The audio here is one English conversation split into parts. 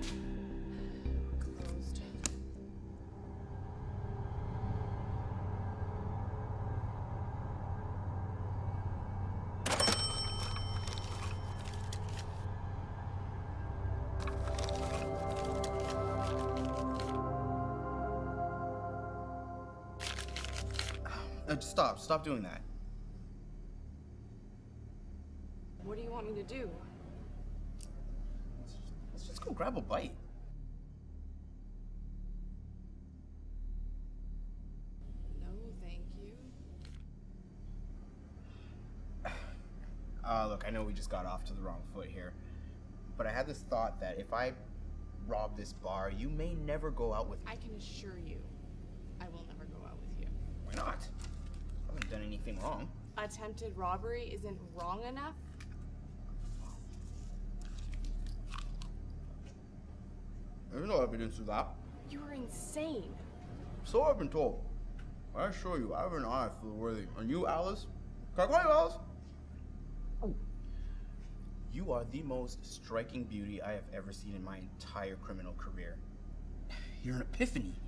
Closed. Stop doing that. What do you want me to do? Let's just go grab a bite. No, thank you. Look, I know we just got off to the wrong foot here, but I had this thought that if I rob this bar, you may never go out with me. I can assure you, I will never go out with you. Why not? I haven't done anything wrong. Attempted robbery isn't wrong enough? There's no evidence of that. You're insane. So I've been told. I assure you, I have an eye for the worthy. And you, Alice? Can I call you Alice? Oh. You are the most striking beauty I have ever seen in my entire criminal career. You're an epiphany.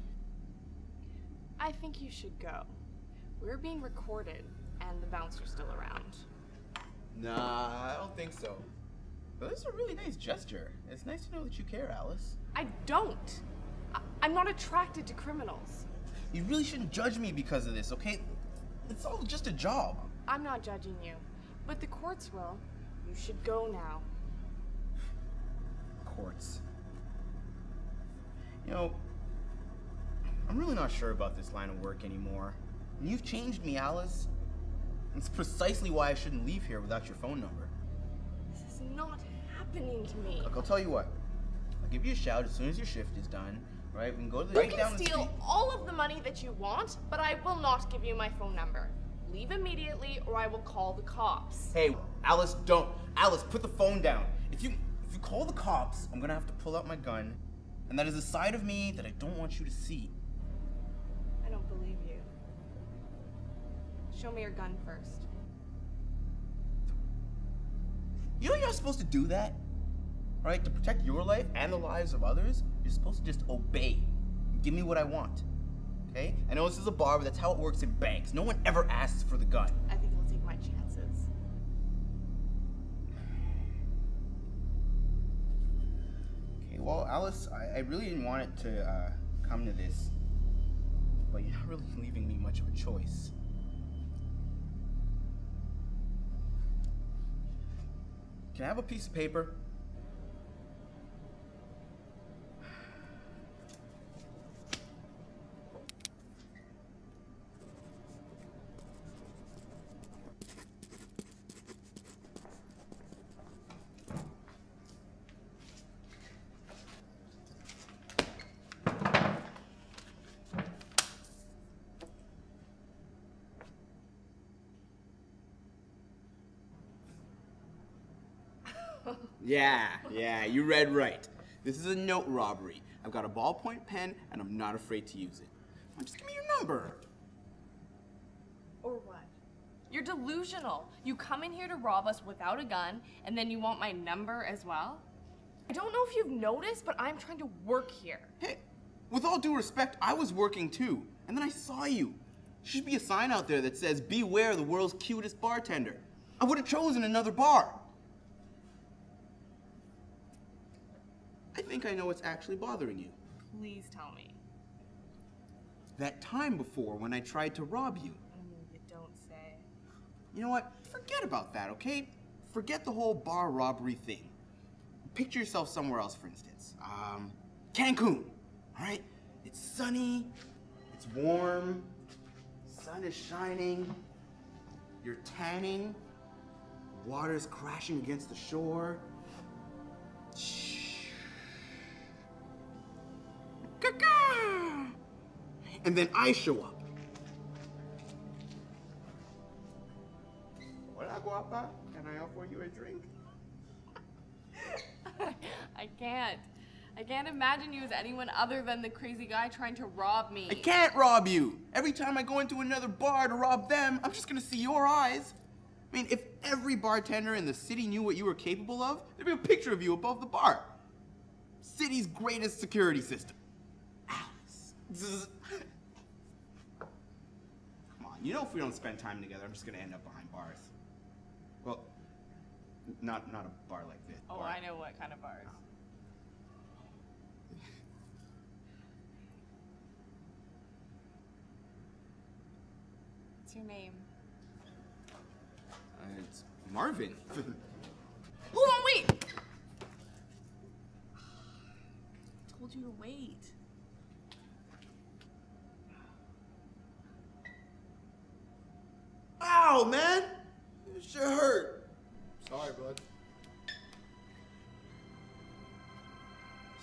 I think you should go. We're being recorded, and the bouncer's still around. Nah, I don't think so. But this is a really nice gesture. It's nice to know that you care, Alice. I don't. I'm not attracted to criminals. You really shouldn't judge me because of this, okay? It's all just a job. I'm not judging you, but the courts will. You should go now. Courts. You know, I'm really not sure about this line of work anymore. You've changed me, Alice. That's precisely why I shouldn't leave here without your phone number. This is not happening to me. Look, I'll tell you what. I'll give you a shout as soon as your shift is done, right? We can go to the bank down the street. You can steal all of the money that you want, but I will not give you my phone number. Leave immediately, or I will call the cops. Hey, Alice, don't. Alice, put the phone down. If you call the cops, I'm gonna have to pull out my gun, and that is a side of me that I don't want you to see. I don't believe you. Show me your gun first. You know you're not supposed to do that, right? To protect your life and the lives of others, you're supposed to just obey. Give me what I want, okay? I know this is a bar, but that's how it works in banks. No one ever asks for the gun. I think I'll take my chances. Okay, well, Alice, I really didn't want it to come to this, but you're not really leaving me much of a choice. Can I have a piece of paper? Yeah, you read right. This is a note robbery. I've got a ballpoint pen, and I'm not afraid to use it. Now just give me your number. Or what? You're delusional. You come in here to rob us without a gun, and then you want my number as well? I don't know if you've noticed, but I'm trying to work here. Hey, with all due respect, I was working too, and then I saw you. Should be a sign out there that says, beware the world's cutest bartender. I would have chosen another bar. I think I know what's actually bothering you. Please tell me. That time before when I tried to rob you. You don't say. You know what? Forget about that, okay? Forget the whole bar robbery thing. Picture yourself somewhere else, for instance. Cancun, all right? It's sunny, it's warm, the sun is shining, you're tanning, the water's crashing against the shore. And then I show up. Hola, guapa. Can I offer you a drink? I can't. I can't imagine you as anyone other than the crazy guy trying to rob me. I can't rob you. Every time I go into another bar to rob them, I'm just gonna see your eyes. I mean, if every bartender in the city knew what you were capable of, there'd be a picture of you above the bar. city's greatest security system. Alice. Come on, you know if we don't spend time together, I'm just gonna end up behind bars. Well, not a bar like this. Oh, bar. I know what kind of bars. Oh. What's your name? It's Marvin. Hold on, wait! I told you to wait. Ow, man! This shit hurt. Sorry, bud.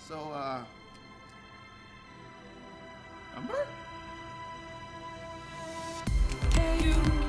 So, number? You